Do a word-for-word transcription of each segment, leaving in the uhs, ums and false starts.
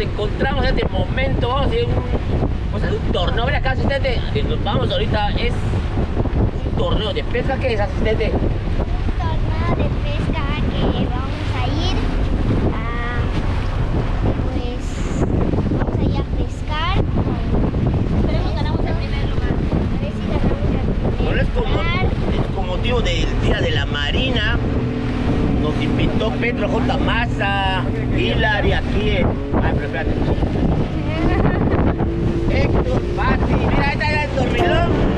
nos encontramos en este momento. Vamos a hacer un, o sea, un torneo. Mira acá, asistente. Vamos ahorita, es un torneo de pesca. ¿Qué es, asistente? Un torneo de pesca que vamos a ir a, pues, vamos a ir a pescar. Esperemos ganamos el primer lugar. A ver si ganamos el primer lugar. Bueno, es con, con motivo del Día de la Marina. Nos invitó Pedro J., Maza, Hillary, aquí en... Ay, pero espérate. Héctor, Pati, mira, ahí está el dormidón.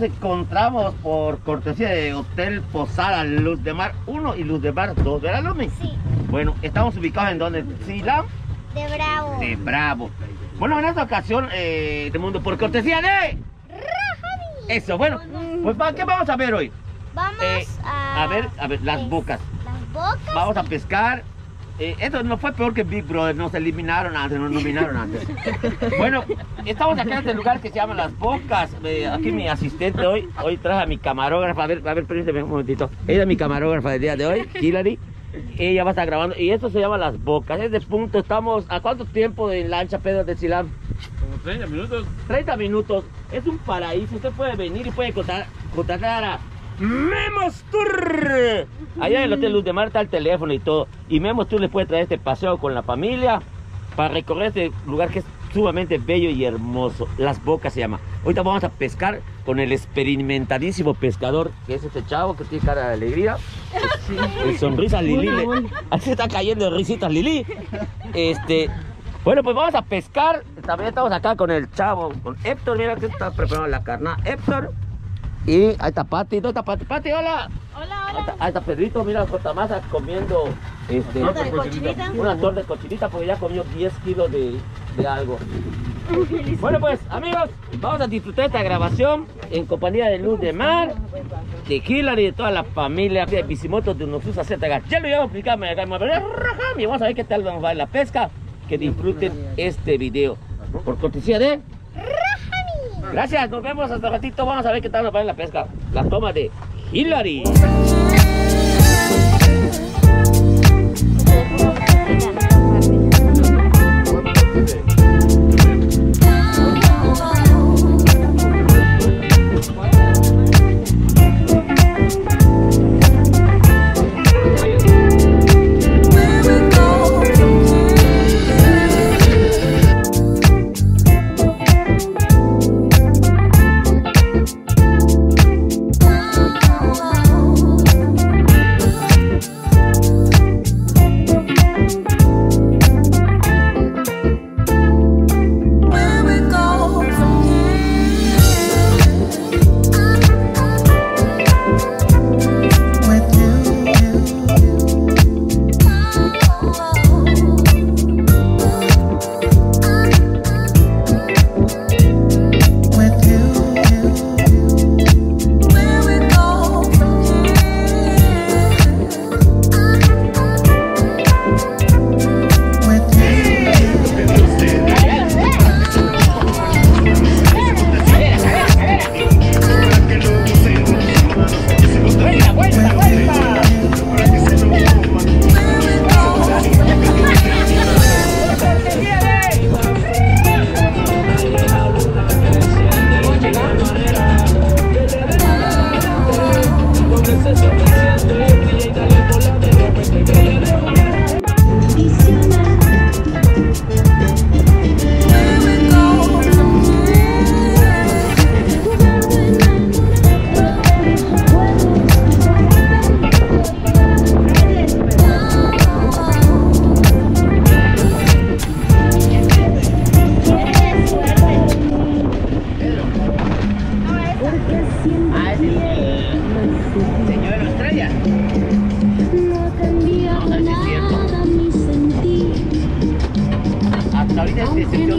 Encontramos por cortesía de Hotel Posada Luz de Mar uno y Luz de Mar dos, ¿verdad, Lomi? Sí. Bueno, estamos ubicados en donde, Dzilam de Bravo. De Bravo. Bueno, en esta ocasión, eh, de mundo por cortesía de Rájali. Eso, bueno, pues ¿qué vamos a ver hoy? Vamos eh, a... a ver, a ver, las bocas. Las bocas. Vamos a pescar. Eh, esto no fue peor que Big Brother, nos eliminaron antes, nos nominaron antes. Bueno, estamos acá en este lugar que se llama Las Bocas. Eh, aquí mi asistente hoy, hoy traje a mi camarógrafa, a ver, a ver, permíteme un momentito. Ella es mi camarógrafa del día de hoy, Hillary. Ella va a estar grabando, y esto se llama Las Bocas. Desde punto estamos, ¿a cuánto tiempo de lancha, Pedro, de Dzilam? Como treinta minutos. treinta minutos, es un paraíso, usted puede venir y puede contratar, contratar a... Memos Turr. Allá en el Hotel Luz de Marta el teléfono y todo. Y Memos Turr les puede traer este paseo con la familia para recorrer este lugar que es sumamente bello y hermoso. Las Bocas se llama. Ahorita vamos a pescar con el experimentadísimo pescador, que es este chavo que tiene cara de alegría. Sí. El sonrisa Lili. Así está cayendo risitas Lili. Este, bueno, pues vamos a pescar. También estamos acá con el chavo, con Héctor. Mira que está preparando la carne. Héctor. Y ahí está Pati, ¿dónde está Pati? Pati, hola. Hola, hola. Ahí está, ahí está Pedrito, mira, Jotamasa comiendo este, una torta de cochinita, una torta de cochinita porque ya comió diez kilos de, de algo. Bueno, pues, amigos, vamos a disfrutar esta grabación en compañía de Luz de Mar, de Hillary y de toda la familia de Bicimotos, de Dunosusa, Z gas. Ya lo íbamos a explicar, me y vamos a ver qué tal nos va en la pesca. Que disfruten este video. Por cortesía de... Gracias, nos vemos hasta ratito. Vamos a ver qué tal nos va en la pesca. La toma de Hillary. Oh, ahorita se sintió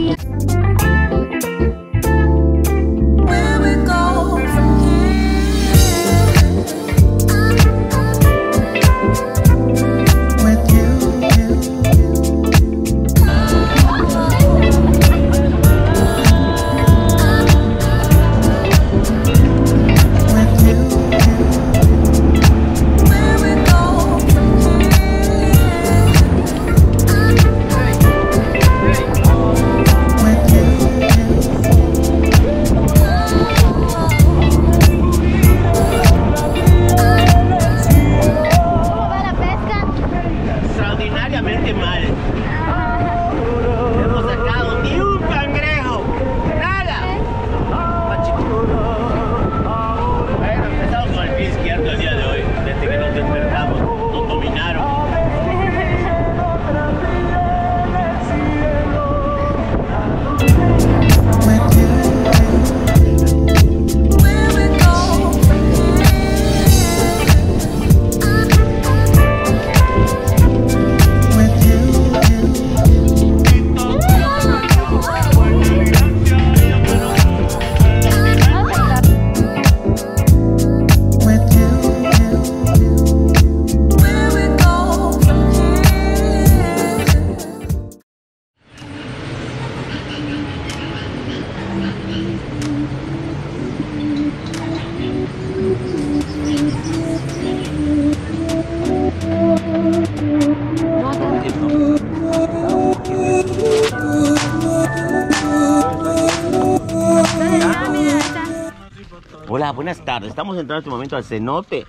Buenas tardes, estamos entrando en este momento al cenote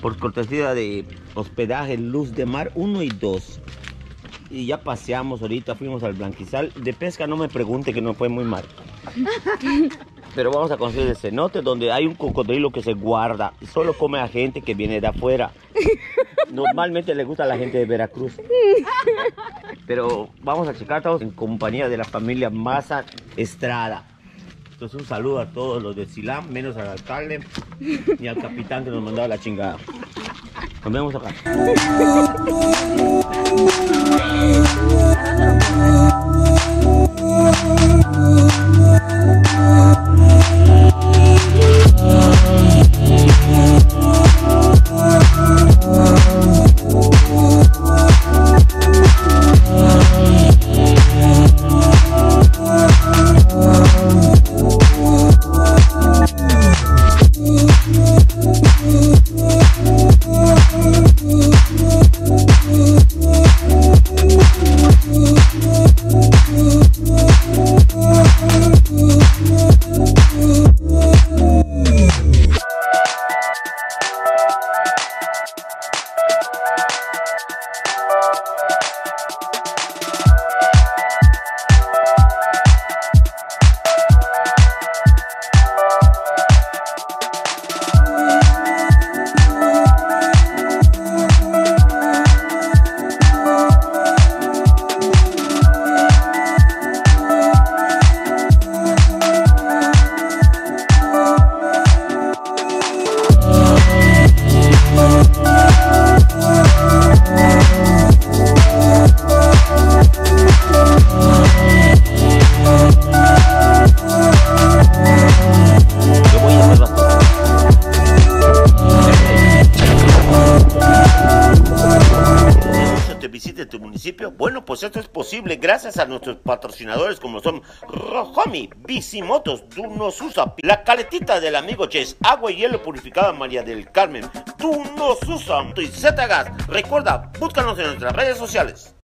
por cortesía de hospedaje Luz de Mar uno y dos. Y ya paseamos ahorita, fuimos al blanquizal. De pesca no me pregunte que no fue muy mal. Pero vamos a conseguir el cenote donde hay un cocodrilo que se guarda. Solo come a gente que viene de afuera. Normalmente le gusta a la gente de Veracruz. Pero vamos a checar, estamos en compañía de la familia Maza Estrada. Entonces un saludo a todos los de Dzilam, menos al alcalde y al capitán que nos mandaba la chingada. Nos vemos acá. Bueno, pues esto es posible gracias a nuestros patrocinadores como son Rojomi, Bicimotos, Dunosusa, la caletita del amigo Chess, Agua y Hielo Purificada María del Carmen, Dunosusa y Z gas. Recuerda, búscanos en nuestras redes sociales.